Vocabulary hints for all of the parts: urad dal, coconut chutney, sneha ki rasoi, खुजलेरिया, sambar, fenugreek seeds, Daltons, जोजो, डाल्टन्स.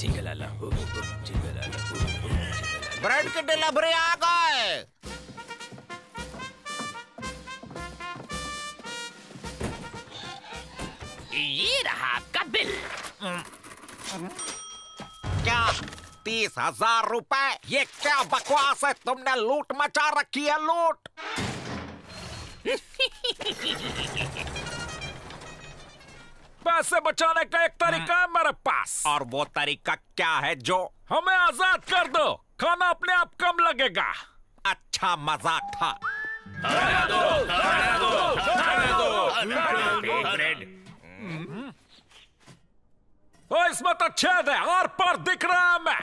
ठीक है लाला, ठीक है लाला। ब्रेड के डिलीवरी आ गए। ये रहा आपका बिल। क्या 30,000 रुपए? ये क्या बकवास है, तुमने लूट मचा रखी है, लूट। पैसे बचाने का एक तरीका है मेरे पास। और वो तरीका क्या है? जो हमें आजाद कर दो, खाना अपने आप कम लगेगा। अच्छा मजाक था। इसमें तो छेद है, और पर दिख रहा है। मैं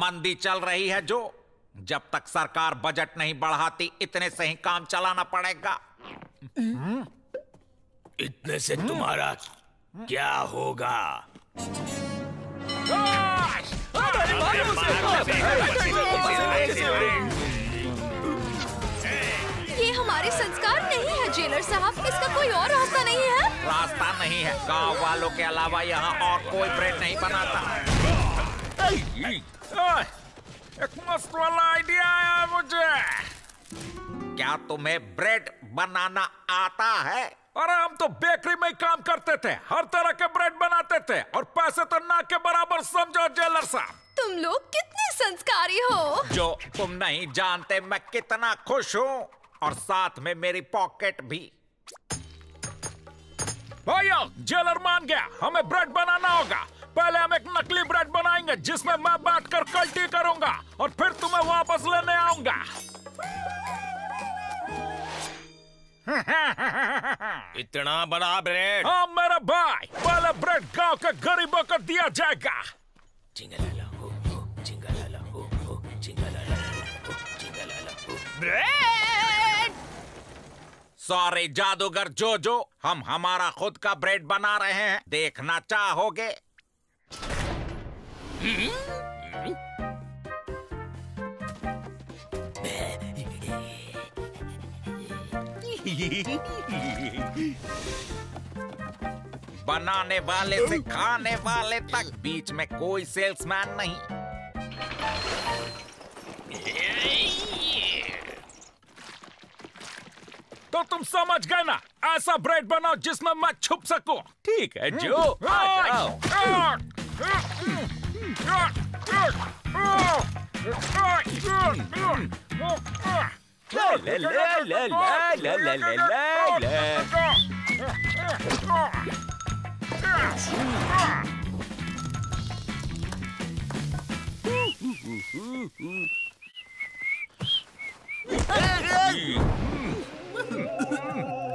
मंदी चल रही है जो, जब तक सरकार बजट नहीं बढ़ाती इतने से ही काम चलाना पड़ेगा। इतने से तुम्हारा क्या होगा? ये हमारे संस्कार नहीं है जेलर साहब, इसका कोई और रास्ता नहीं है। रास्ता नहीं है, गांव वालों के अलावा यहाँ और कोई ब्रेड नहीं बनाता। एक मस्त वाला आइडिया है मुझे। क्या तुम्हें ब्रेड बनाना आता है? अरे हम तो बेकरी में ही काम करते थे, हर तरह के ब्रेड बनाते थे, और पैसे तो ना के बराबर समझो जेलर साहब। तुम लोग कितने संस्कारी हो। जो तुम नहीं जानते मैं कितना खुश हूँ, और साथ में मेरी पॉकेट भी। भैया जेलर मान गया, हमें ब्रेड बनाना होगा। पहले हम एक नकली ब्रेड बनाएंगे जिसमें मैं बांटकर कल्टी करूंगा, और फिर तुम्हें वापस लेने आऊंगा। इतना बड़ा ब्रेड? हाँ मेरा भाई, पहले ब्रेड गांव के गरीबों को दिया जाएगा। ब्रेड। सॉरी जादूगर जोजो, हम हमारा खुद का ब्रेड बना रहे हैं, देखना चाहोगे? बनाने वाले से खाने वाले तक बीच में कोई सेल्समैन नहीं। तो तुम समझ गए ना, ऐसा ब्रेड बनाओ जिसमें मैं छुप सकूं। ठीक है जो।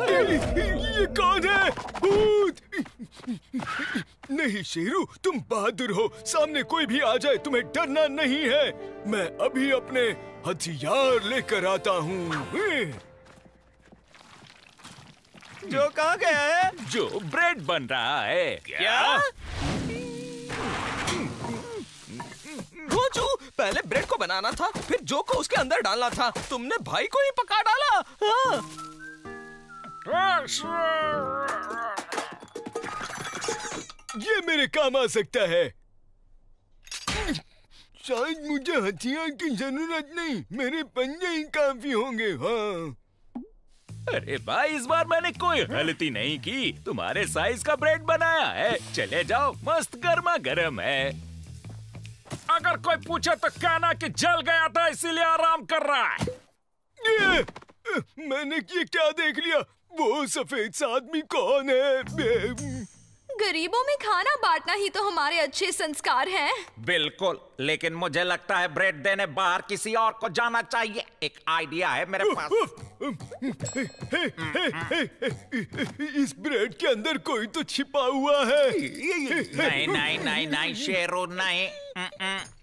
ये कौन है? भूत? नहीं शेरू, तुम बहादुर हो, सामने कोई भी आ जाए तुम्हें डरना नहीं है। मैं अभी अपने हथियार लेकर आता हूँ। जो कहाँ गया है? जो ब्रेड बन रहा है। क्या? गोजू, पहले ब्रेड को बनाना था, फिर जो को उसके अंदर डालना था, तुमने भाई को ही पका डाला। हाँ। ये मेरे काम आ सकता है। शायद मुझे हथियार की जरूरत नहीं, मेरे पंजे ही काफी होंगे। हाँ। अरे भाई, इस बार मैंने कोई गलती नहीं की, तुम्हारे साइज का ब्रेड बनाया है। चले जाओ, मस्त गर्मा गर्म है। अगर कोई पूछे तो कहना कि जल गया था इसीलिए आराम कर रहा है। मैंने ये क्या देख लिया? वो सफेद आदमी कौन है? गरीबों में खाना बांटना ही तो हमारे अच्छे संस्कार हैं। बिल्कुल, लेकिन मुझे लगता है ब्रेड देने बाहर किसी और को जाना चाहिए। एक आइडिया है मेरे पास। इस ब्रेड के अंदर कोई तो छिपा हुआ है। नहीं नहीं नहीं नहीं शेरू, नहीं,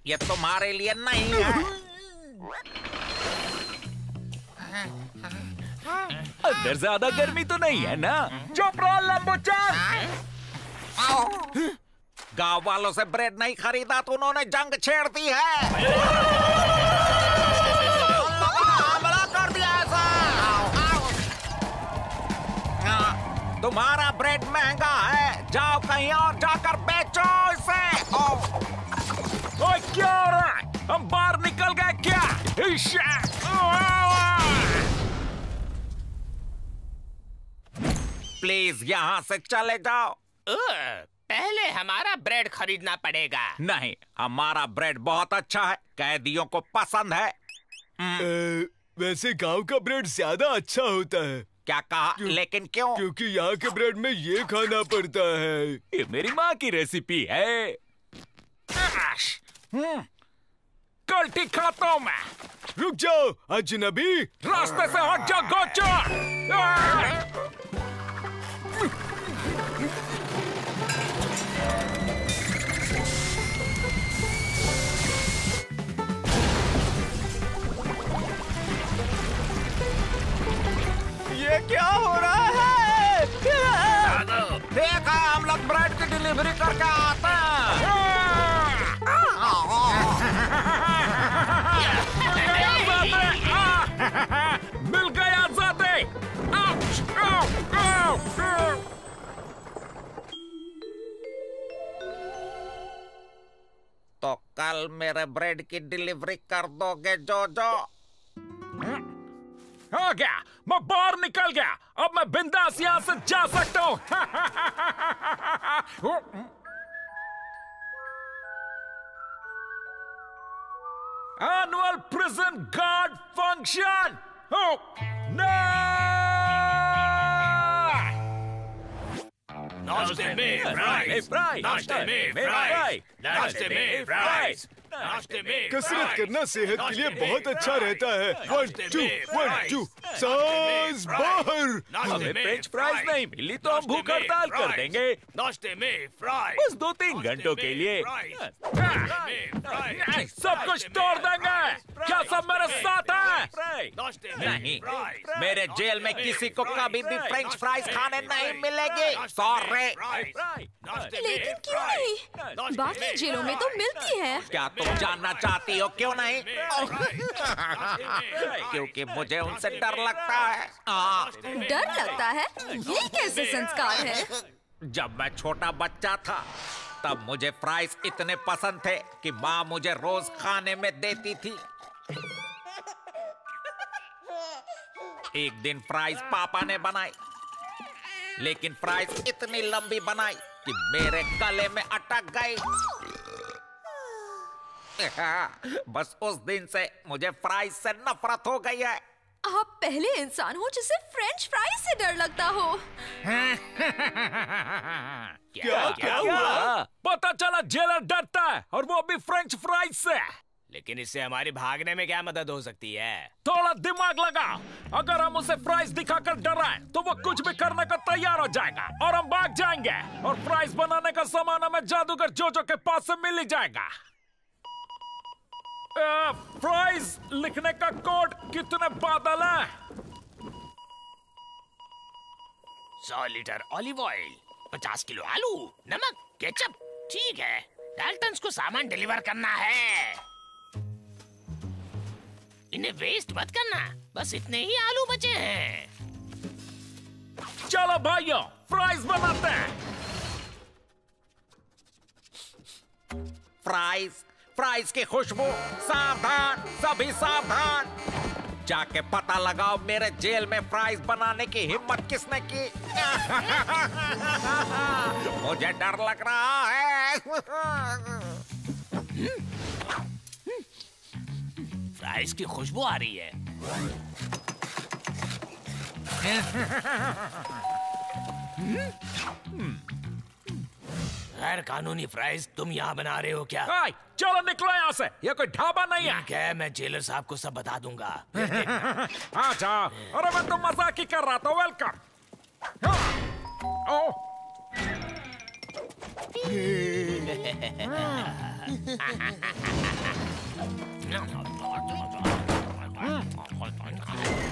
ये तुम्हारे लिए नहीं है। अंदर ज्यादा गर्मी तो नहीं है ना? चुप रहो लंबूचान। गाँव वालों से ब्रेड नहीं खरीदा तो उन्होंने जंग छेड़ दी है। हमला कर दिया ऐसा। तुम्हारा ब्रेड महंगा है, जाओ कहीं और जाकर बेचो इसे। Holy shit! प्लीज यहाँ से चले जाओ। पहले हमारा ब्रेड खरीदना पड़ेगा। नहीं, हमारा ब्रेड बहुत अच्छा है, कैदियों को पसंद है। वैसे गांव का ब्रेड ज्यादा अच्छा होता है। क्या कहा? लेकिन क्यों? क्योंकि यहाँ के ब्रेड में ये खाना पड़ता है। ये मेरी माँ की रेसिपी है। गलती खाता हूँ मैं। रुक जाओ अजनबी, रास्ते से हट जाओ गोचर। ये क्या हो रहा है? देखा, हम लोग ब्रेड की डिलीवरी करके आते हैं। मिल गया जाते। तो कल मेरे ब्रेड की डिलीवरी कर दोगे जोजो? हो गया, मैं बाहर निकल गया। अब मैं बिंदास यहाँ से जा सकता हूँ। Annual prison guard function. नाश्ते में फ्राइज, नाश्ते में फ्राइज, नाश्ते में फ्राइज। कसरत करना सेहत के लिए बहुत अच्छा रहता है। वन टू सांस बाहर। हमें फ्रेंच फ्राइज नहीं मिली तो हम भूख हड़ताल कर देंगे। नाश्ते में फ्राइज बस 2-3 घंटों के लिए। सब कुछ तोड़ देंगे। क्या सब मेरे साथ है? नहीं, मेरे जेल में किसी को कभी भी फ्रेंच फ्राइज खाने नहीं मिलेगी। सॉरी। लेकिन क्यों नहीं? बाकी जेलों में तो मिलती है। क्या तुम जानना चाहती हो क्यों नहीं? क्योंकि मुझे उनसे डर लगता है। डर लगता है? ये कैसे संस्कार है? जब मैं छोटा बच्चा था तब मुझे फ्राइज इतने पसंद थे कि माँ मुझे रोज खाने में देती थी। एक दिन फ्राइज पापा ने बनाई, लेकिन फ्राइज इतनी लंबी बनाई कि मेरे गले में अटक गई। बस उस दिन से मुझे फ्राइज से नफरत हो गई है। आप पहले इंसान हो जिसे फ्रेंच फ्राइज से डर लगता हो। क्या हुआ? पता चला जेलर डरता है, और वो भी फ्रेंच फ्राइज से। लेकिन इससे हमारी भागने में क्या मदद हो सकती है? थोड़ा दिमाग लगाओ। अगर हम उसे फ्राइज दिखाकर डराएं तो वो कुछ भी करने को तैयार हो जाएगा और हम भाग जाएंगे। और फ्राइज बनाने का सामान हमें जादूगर जोजो के पास से मिल ही जाएगा। फ्राइज लिखने का कोड कितने बादल है? 100 लीटर ऑलिव ऑयल, 50 किलो आलू, नमक, केचप। ठीक है, डाल्टन्स को सामान डिलीवर करना है। इन्हें वेस्ट मत करना, बस इतने ही आलू बचे हैं। चलो भाइयों, फ्राइज बनाते हैं। फ्राइज की खुशबू। सावधान, सभी सावधान। जाके पता लगाओ मेरे जेल में फ्राइज बनाने की हिम्मत किसने की। मुझे डर लग रहा है। फ्राइज की खुशबू आ रही है। गैर कानूनी फ्राइज तुम यहाँ बना रहे हो क्या? चलो निकलो यहाँ से, ये कोई ढाबा नहीं है। क्या मैं जेलर साहब को सब बता दूंगा। अच्छा, अरे मैं तो मजाक ही कर रहा था। वेलकम।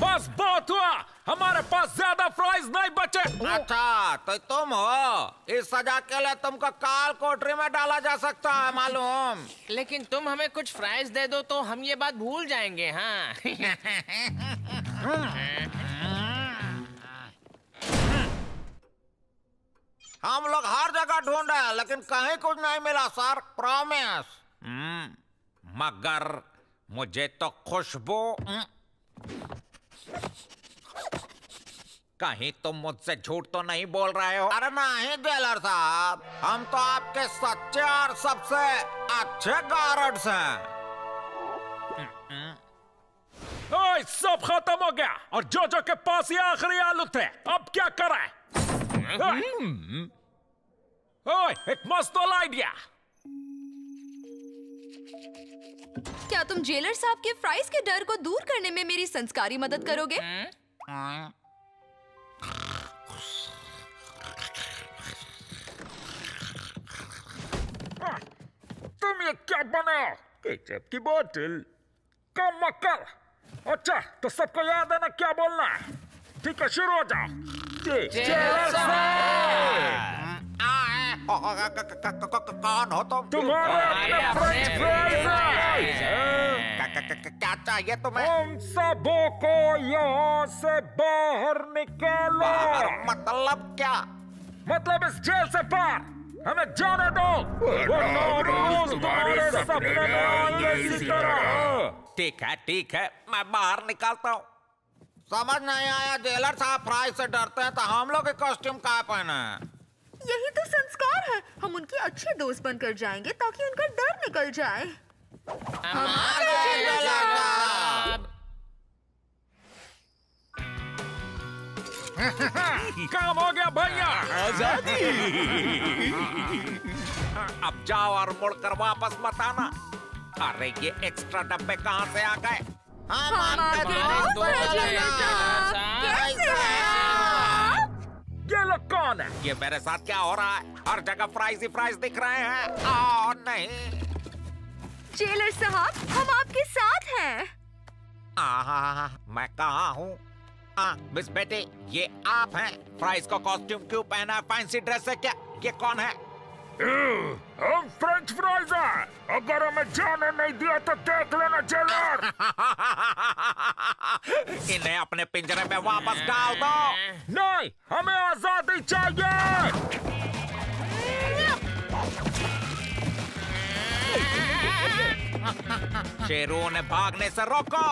बस बहुत हुआ, हमारे पास ज्यादा फ्राइज नहीं बचे। अच्छा, तो तुम हो। इस सजा के लिए तुमको काल कोठरी में डाला जा सकता है, मालूम। लेकिन तुम हमें कुछ फ्राइज दे दो तो हम ये बात भूल जाएंगे। हाँ। हम लोग हर जगह ढूंढे हैं, लेकिन कहीं कुछ नहीं मिला सर। प्रॉमिस। मगर मुझे तो खुशबू कहीं तुम मुझसे झूठ तो नहीं बोल रहे हो। अरे नहीं जेलर साहब, हम तो आपके सच्चे और सबसे अच्छे गार्ड्स हैं। ओए सब खत्म हो गया और जोजो के पास ये आखिरी आलू थे, अब क्या करें? ओए एक मस्त आइडिया। क्या तुम जेलर साहब के फ्राइज के डर को दूर करने में मेरी संस्कारी मदद करोगे? तुम ये क्या बनाओ? केचप की बोतल। कम मक्कर। अच्छा तो सबको याद है ना क्या बोलना है, ठीक है? शुरू हो जाओ। जेलर साहब कौन हो तुम? तुम्हारे अपने फ्रेंच फ्राइज। क्या चाहिए तुम्हें? हम सबों को यहाँ से बाहर निकालो। मतलब क्या? मतलब इस जेल से बाहर हमें जाने दो, वरना रोज तुम्हारे सपने में आएंगे इसी तरह। ठीक है मैं बाहर निकालता हूँ। समझ नहीं आया, जेलर साहब फ्राई से डरते हैं तो हम लोग के कॉस्ट्यूम क्या पहने? यही तो संस्कार है, हम उनके अच्छे दोस्त बनकर जाएंगे ताकि उनका डर निकल जाए। हमारे जेलर साहब। काम हो गया भैया, आजादी। अब जाओ और मुड़कर वापस मत आना। अरे ये एक्स्ट्रा डब्बे कहाँ से आ गए? ये लोग कौन है? ये मेरे साथ क्या हो रहा है? हर जगह फ्राइज ही फ्राइज दिख रहे हैं। आओ नहीं जेलर साहब, हम आपके साथ हैं। मैं कहाँ हूँ? मिस बेटी ये आप हैं? फ्राइज को कॉस्ट्यूम क्यों पहना है? फैंसी ड्रेस है क्या? ये कौन है? हम फ्रेंच फ्राइज हैं। अगर हमें जाने नहीं दिया तो देख लेना जेलर। इन्हें अपने पिंजरे में वापस डाल दो। नहीं, हमें आजादी चाहिए। शेरों ने भागने से रोको।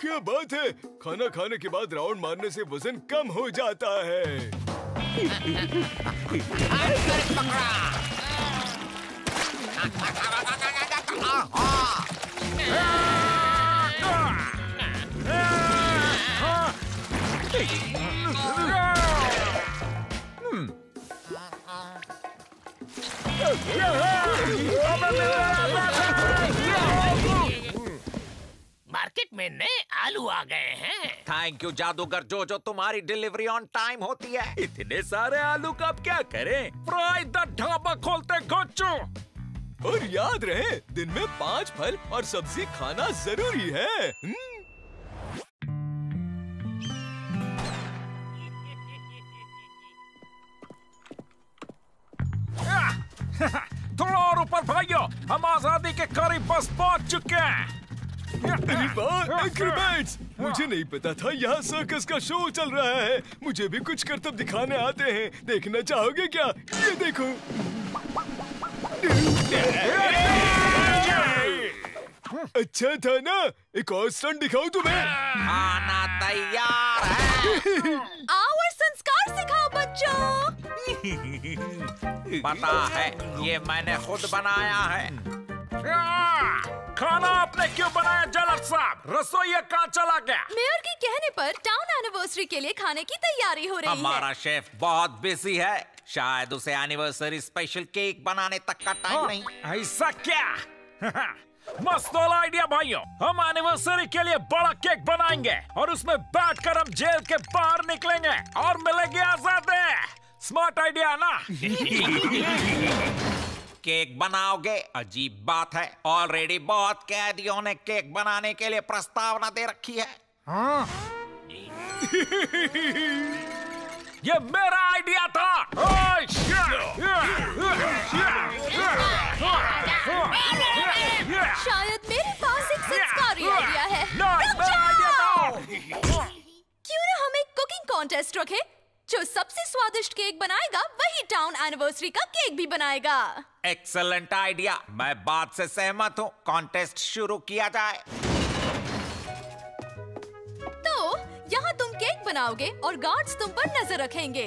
क्या बात है, खाना खाने के बाद राउंड मारने से वजन कम हो जाता है। मार्केट में नए आलू आ गए हैं। थैंक यू जादूगर जोजो, तुम्हारी डिलीवरी ऑन टाइम होती है। इतने सारे आलू का अब क्या करें? फ्राई द ढाबा खोलते गोचू। और याद रहे दिन में 5 फल और सब्जी खाना जरूरी है। थोड़ा और ऊपर भाइयों, हम आजादी के करीब बस पहुँच चुके हैं। एक्रोबैट्स, मुझे नहीं पता था यहाँ सर्कस का शो चल रहा है। मुझे भी कुछ करतब दिखाने आते हैं, देखना चाहोगे क्या? ये देखो। अच्छा था ना, एक और स्टंट दिखाऊं तुम्हें? खाना तैयार है। आओ और संस्कार सिखाओ बच्चों। पता है ये मैंने खुद बनाया है। खाना आपने क्यों बनाया जेलर साहब? रसोईया कहाँ चला गया? मेयर के कहने पर टाउन एनिवर्सरी के लिए खाने की तैयारी हो रही है। हमारा शेफ बहुत बिजी है, शायद उसे एनिवर्सरी स्पेशल केक बनाने तक का टाइम नहीं। ऐसा क्या? मस्त आइडिया भाइयों, हम एनिवर्सरी के लिए बड़ा केक बनाएंगे और उसमें बैठकर हम जेल के बाहर निकलेंगे और मिलेगी आजादी। स्मार्ट आइडिया ना? केक बनाओगे? अजीब बात है, ऑलरेडी बहुत कैदियों ने केक बनाने के लिए प्रस्तावना दे रखी है। हाँ। ये मेरा आइडिया था। शायद मेरे पास एक संस्कारी आइडिया है। क्यों ना हम एक कुकिंग कॉन्टेस्ट रखें जो सबसे स्वादिष्ट स्वादिष्ट केक बनाएगा वही टाउन एनिवर्सरी का केक भी बनाएगा। एक्सेलेंट आइडिया, मैं बात से सहमत हूँ। कॉन्टेस्ट शुरू किया जाए। तो यहाँ तुम केक बनाओगे और गार्ड्स तुम पर नजर रखेंगे।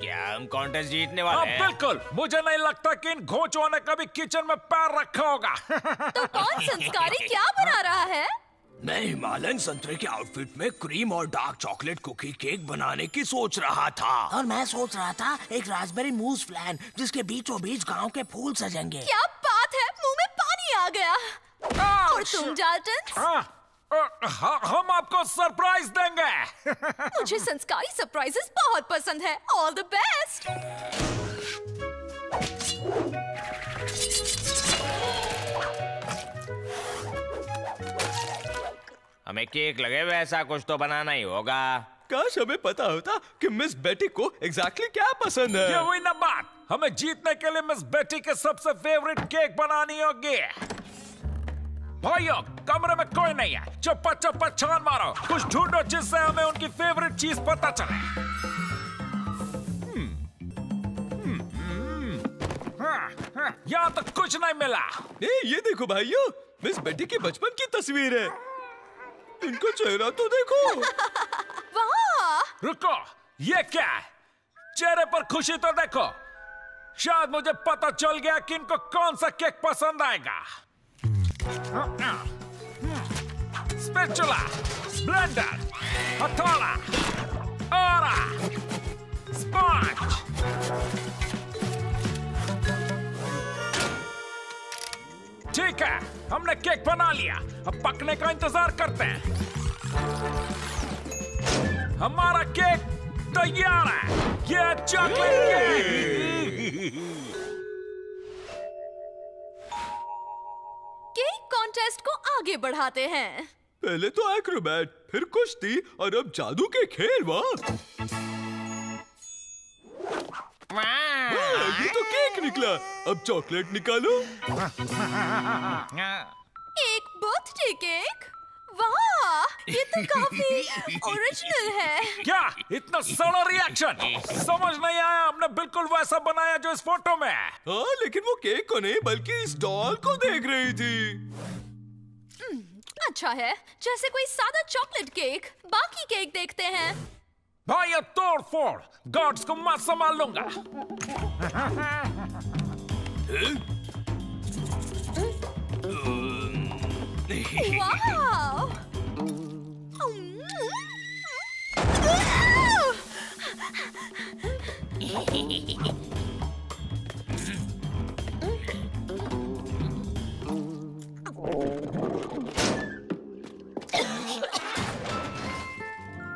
क्या हम कॉन्टेस्ट जीतने वाले हैं? बिल्कुल, मुझे नहीं लगता कि इन घोंचों ने कभी किचन में पैर रखा होगा। तो कौन संस्कारी क्या बना रहा है? मैं हिमालयन संतरे के आउटफिट में क्रीम और डार्क चॉकलेट कुकी केक बनाने की सोच रहा था। और मैं सोच रहा था एक रास्पबेरी मूस प्लान जिसके बीचों बीच गांव के फूल सजेंगे। क्या बात है, मुंह में पानी आ गया। और तुम डाल्टन्स? हम आपको सरप्राइज देंगे। मुझे संस्कारी सरप्राइजेस बहुत पसंद है। All the best. हमें केक लगे हुए ऐसा कुछ तो बनाना ही होगा। काश हमें पता होता कि मिस बेटी को एग्जैक्टली क्या पसंद है। ये वही ना बात, हमें जीतने के लिए मिस बेटी के सबसे फेवरेट केक बनानी होगी। भाइयों, कमरे में कोई नहीं है, चप्पा चप्पा छान मारो, कुछ ढूंढो जिससे हमें उनकी फेवरेट चीज पता चले। यहाँ तो कुछ नहीं मिला। ये देखो भाइयों, मिस बेटी के बचपन की तस्वीर है। इनका चेहरा तो देखो। वाह! रुको, ये क्या है? चेहरे पर खुशी तो देखो। शायद मुझे पता चल गया कि इनको कौन सा केक पसंद आएगा। स्पैचुला, ब्लेंडर, हथौड़ा, ओरा, स्पॉन्ज। ठीक है, हमने केक बना लिया, अब पकने का इंतजार करते हैं। हमारा केक तैयार है। ये चॉकलेट केक। केक कॉन्टेस्ट को आगे बढ़ाते हैं। पहले तो एक्रोबैट, फिर कुश्ती और अब जादू के खेल। वाह, ये तो केक निकला। अब चॉकलेट निकालो। एक बर्थडे केक। वाह, ये तो काफी ओरिजिनल है। क्या इतना सड़ा रिएक्शन? समझ नहीं आया, हमने बिल्कुल वैसा बनाया जो इस फोटो में है। हाँ, लेकिन वो केक को नहीं बल्कि इस डॉल को देख रही थी। अच्छा है, जैसे कोई सादा चॉकलेट केक। बाकी केक देखते हैं। भाई अब तोड़ फोड़, गॉड्स को मैं संभाल लूंगा।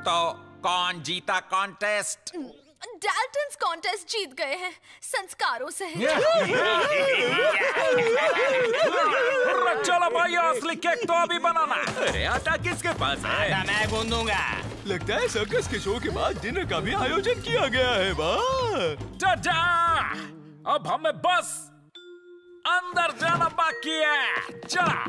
तो कौन जीता कॉन्टेस्ट? डाल्टन्स कॉन्टेस्ट जीत गए हैं, संस्कारों से। चलो भाई, असली केक तो अभी बनाना। अरे आटा किसके पास है? आटा मैं गूंदूंगा। लगता है सर्कस के शो के बाद डिनर का भी आयोजन किया गया है। वाह, अब हमें बस अंदर जाना बाकी है। चला।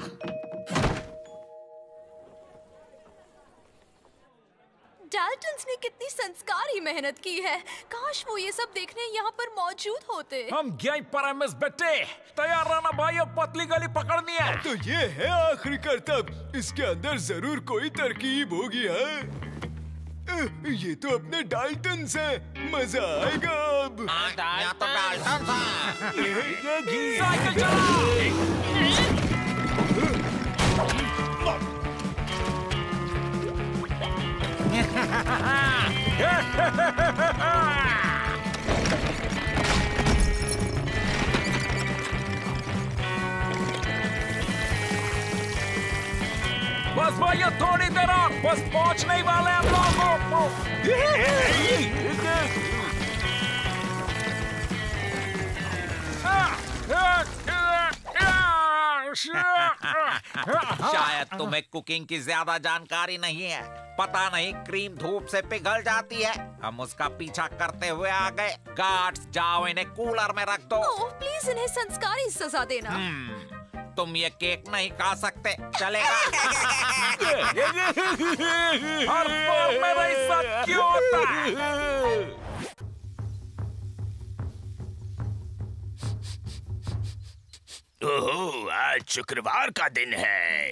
डाल्टन्स ने कितनी संस्कारी मेहनत की है। काश वो ये सब देखने यहाँ पर मौजूद होते। हम गए पर मिस बेटे, तैयार रहना भाई, अब पतली गली पकड़नी है। तो ये है आखिरी करतब, इसके अंदर जरूर कोई तरकीब होगी। है ये तो अपने डाल्टन्स हैं, मजा आएगा। अब यहाँ तो डाल्टन्स। बस भाइयों, थोड़ी देर और, बस पहुंचने ही वाले हम लोगों को। शायद तुम्हें कुकिंग की ज्यादा जानकारी नहीं है। पता नहीं क्रीम धूप से पिघल जाती है। हम उसका पीछा करते हुए आ गए। गार्ड्स जाओ, इन्हें कूलर में रख दो। ओह प्लीज, इन्हें संस्कारी सजा देना। तुम ये केक नहीं खा सकते। चलेगा? हर बार मेरा ही सब क्यों होता है? ओहो, आज शुक्रवार का दिन है।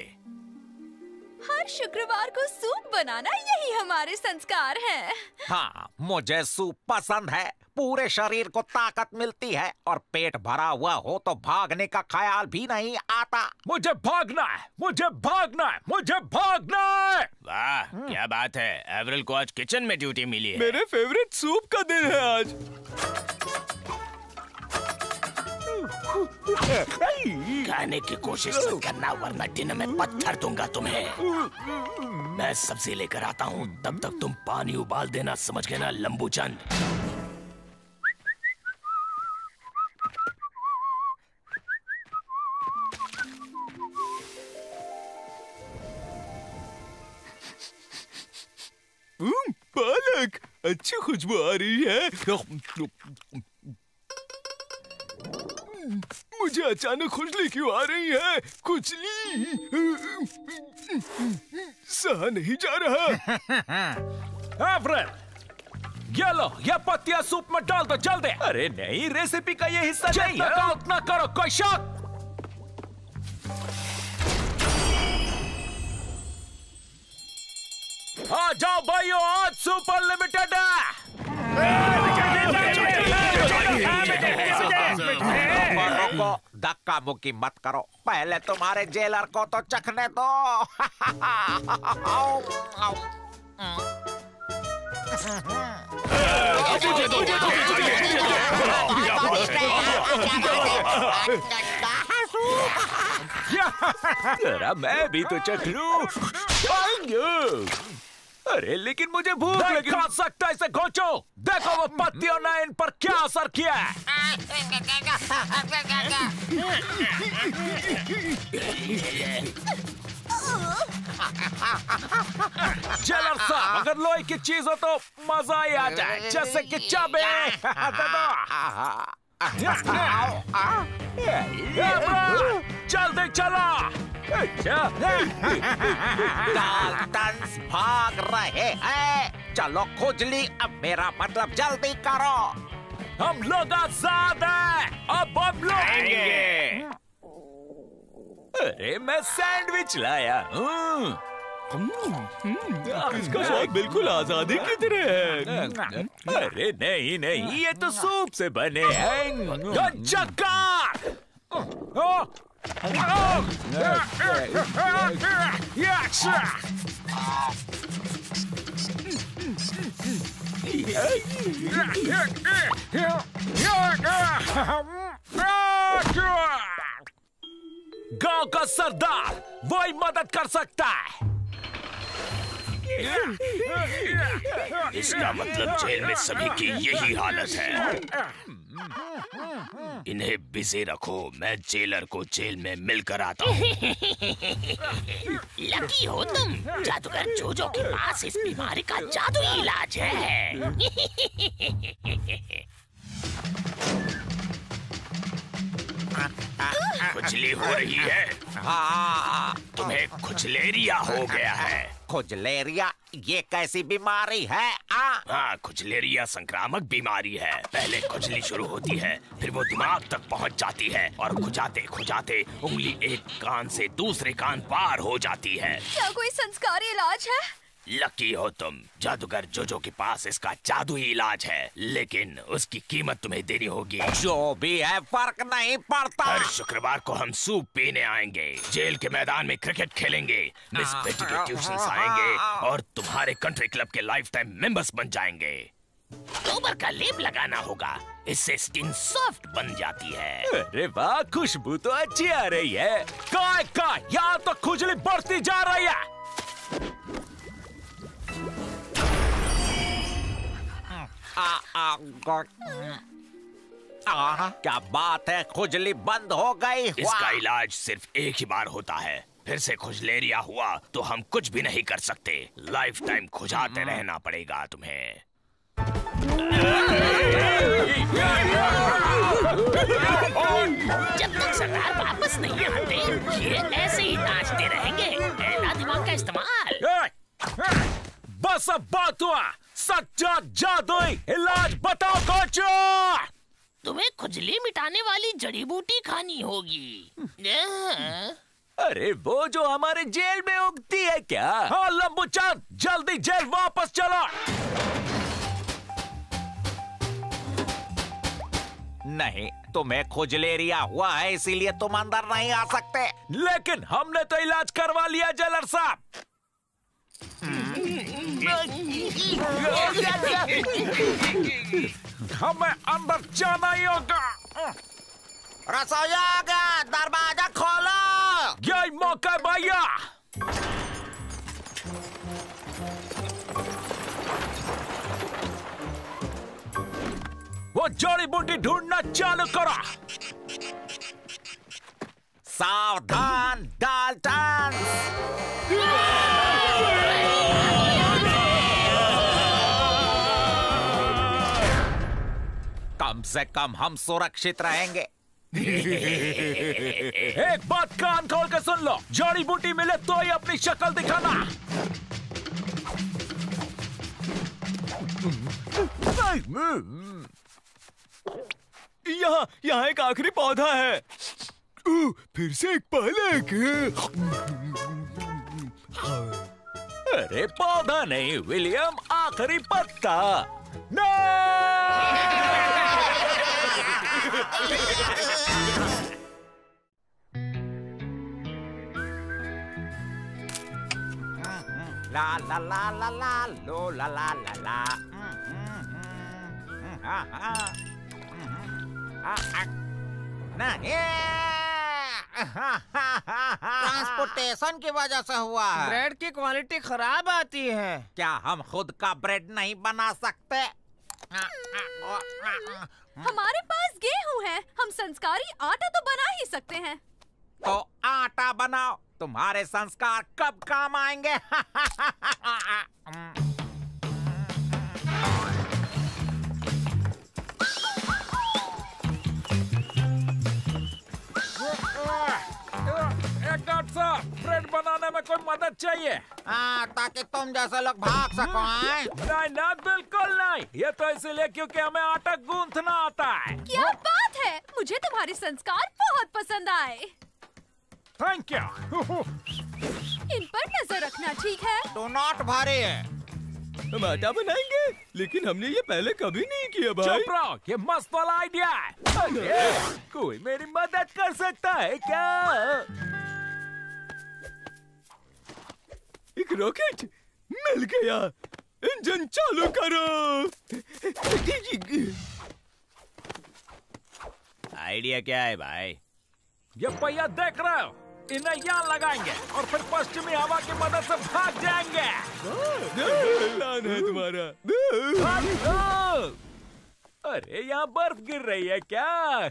हर शुक्रवार को सूप बनाना यही हमारे संस्कार हैं। हाँ, मुझे सूप पसंद है। पूरे शरीर को ताकत मिलती है और पेट भरा हुआ हो तो भागने का ख्याल भी नहीं आता। मुझे भागना है, मुझे भागना है, मुझे भागना है। वाह, क्या बात है। एवरल को आज किचन में ड्यूटी मिली है। मेरे फेवरेट सूप का दिन है आज। खाने की कोशिश मत करना वरना डिनर में पत्थर दूंगा तुम्हें। मैं सब्जी लेकर आता हूँ, तब तक तुम पानी उबाल देना, समझ गए ना लंबू चंद? पालक, अच्छी खुशबू आ रही है। मुझे अचानक खुजली क्यों आ रही है? खुजली सहा नहीं जा रहा। ये लो, ये पत्तियां सूप में डाल दो जल्दी। अरे नहीं, रेसिपी का ये हिस्सा नहीं है। उतना करो, कोई शक। आ जाओ भाइयों, आज सूप अनलिमिटेड है। धक्का मुक्की मत करो, पहले तुम्हारे जेलर को तो चखने दो। जरा मैं भी तो चख लूं। अरे लेकिन मुझे भूख लगी। खा सकता इसे घोंचो। देखो वो पत्तियों ने इन पर क्या असर किया है। जेलर साहब, अगर लोहे की चीज हो तो मजा ही आ जाए, जैसे कि चाबे। जल्दी चलो। डाल्टन्स भाग रहे हैं। चलो खुजली, अब मेरा मतलब जल्दी करो। हम लोग आजाद हैं, अब हम लोग आएंगे। अरे मैं सैंडविच लाया हूँ। इसका स्वाद बिल्कुल आजादी की तरह है। अरे नहीं नहीं, ये तो सूप से बने हैं। चक्का गांव का सरदार वही मदद कर सकता है। इसका मतलब जेल में सभी की यही हालत है। इन्हें बिजी रखो, मैं जेलर को जेल में मिलकर आता हूँ। लकी हो तुम, जादूगर जोजो के पास इस बीमारी का जादुई इलाज है। खुजली हो रही है। हाँ, तुम्हें खुजलेरिया हो गया है। खुजलेरिया ये कैसी बीमारी है? हाँ, खुजलेरिया संक्रामक बीमारी है। पहले खुजली शुरू होती है, फिर वो दिमाग तक पहुंच जाती है और खुजाते खुजाते उंगली एक कान से दूसरे कान पार हो जाती है। क्या कोई संस्कारी इलाज है? लकी हो तुम, जादूगर जोजो के पास इसका जादुई इलाज है, लेकिन उसकी कीमत तुम्हें देनी होगी। जो भी है फर्क नहीं पड़ता। हर शुक्रवार को हम सूप पीने आएंगे, जेल के मैदान में क्रिकेट खेलेंगे, मिस बेटी के ट्यूशन्स आएंगे और तुम्हारे कंट्री क्लब के लाइफ टाइम मेंबर्स बन जाएंगे। गोबर का लेप लगाना होगा, इससे स्किन सॉफ्ट बन जाती है। अरे वाह, खुशबू तो अच्छी आ रही है। का यहाँ तो खुजली बढ़ती जा रही है। क्या बात है, खुजली बंद हो गई। इसका इलाज सिर्फ एक ही बार होता है। फिर से खुजलेरिया हुआ तो हम कुछ भी नहीं कर सकते। लाइफ टाइम खुजाते रहना पड़ेगा तुम्हें। जब तक सरदार वापस नहीं आते ये ऐसे ही नाचते रहेंगे। ऐसा दिमाग का इस्तेमाल। बस अब बात हुआ, सच्चा जादुई इलाज बताओ कोचो। तुम्हें खुजली मिटाने वाली जड़ी बूटी खानी होगी। अरे वो जो हमारे जेल में उगती है क्या? हाँ लंबू चांद, जल्दी जेल वापस चलो। नहीं, तुम्हें खुजलेरिया हुआ है इसीलिए तुम अंदर नहीं आ सकते। लेकिन हमने तो इलाज करवा लिया जेलर साहब। हमें अंदर जाना ही होगा। रसोइया आ गया, दरवाजा खोलो। यही मौका भैया। वो जड़ी बूटी ढूंढना चालू करो। सावधान डाल्टन। कम से कम हम सुरक्षित रहेंगे। एक बात कान खोल के सुन लो, जड़ी बूटी मिले तो ही अपनी शक्ल दिखाना। यहाँ एक आखिरी पौधा है। फिर से एक पालक। अरे पौधा नहीं विलियम, आखिरी पत्ता। ला ला ला ला ला लो ला ला ला ला। ट्रांसपोर्टेशन की वजह से हुआ है। ब्रेड की क्वालिटी खराब आती है। क्या हम खुद का ब्रेड नहीं बना सकते? हमारे पास गेहूं है, हम संस्कारी आटा तो बना ही सकते हैं। तो आटा बनाओ, तुम्हारे संस्कार कब काम आएंगे। ब्रेड बनाने में कोई मदद चाहिए? ताकि तुम जैसे लोग भाग सको। नहीं ना, बिल्कुल नहीं। ये तो इसलिए क्योंकि हमें आटा गूंथना आता है। क्या बात है, मुझे तुम्हारे संस्कार बहुत पसंद आए। Thank you. इन पर नजर रखना ठीक है। डोनट भारी है। हम आटा बनाएंगे, लेकिन हमने ये पहले कभी नहीं किया भाई। चुप रहो, ये मस्त वाला आइडिया है। कोई मेरी मदद कर सकता है क्या? एक रॉकेट मिल गया। इंजन चालू करो। आइडिया क्या है भाई? ये पहिया देख रहे हो, इन्हें यहाँ लगाएंगे और फिर पश्चिमी हवा की मदद से भाग जाएंगे। प्लान है तुम्हारा। अरे यहाँ बर्फ गिर रही है क्या?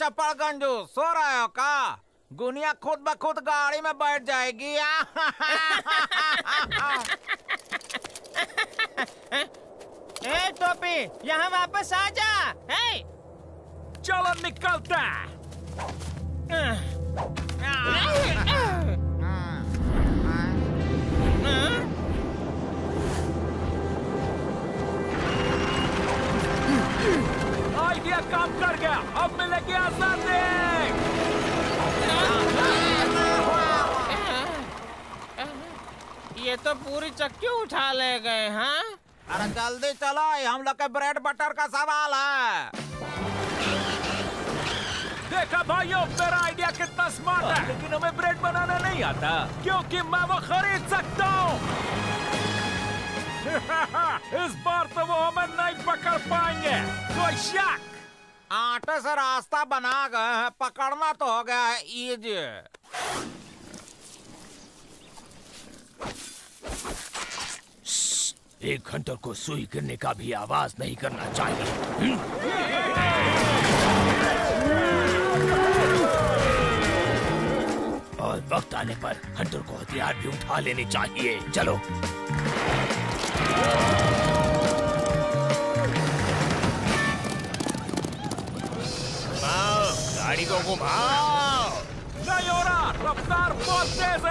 चपड़ गंजू, सो रहे हो का? गुनिया खुद ब खुद गाड़ी में बैठ जाएगी। ए टोपी, यहाँ वापस आ जा। चलो निकलते हैं। आइडिया काम कर गया, अब मिलेगी आजादी। ये तो पूरी चक्की उठा ले गए। हाँ अरे जल्दी चलो, हम लोग के ब्रेड बटर का सवाल है। देखा भाइयों, मेरा आइडिया कितना स्मार्ट है। लेकिन हमें ब्रेड बनाना नहीं आता, क्योंकि मैं वो खरीद सकता हूँ। इस बार तो वो हमें नहीं पकड़ पाएंगे, कोई शक। आटे से रास्ता बना गए हैं, पकड़ना तो हो गया है इजी। एक हंटर को सुई गिरने का भी आवाज नहीं करना चाहिए। और वक्त आने पर हंटर को हथियार भी उठा लेने चाहिए। चलो। गाड़ी को घुमाओ। नहीं हो रहा, रफ्तार बहुत तेज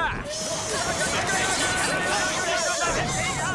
है।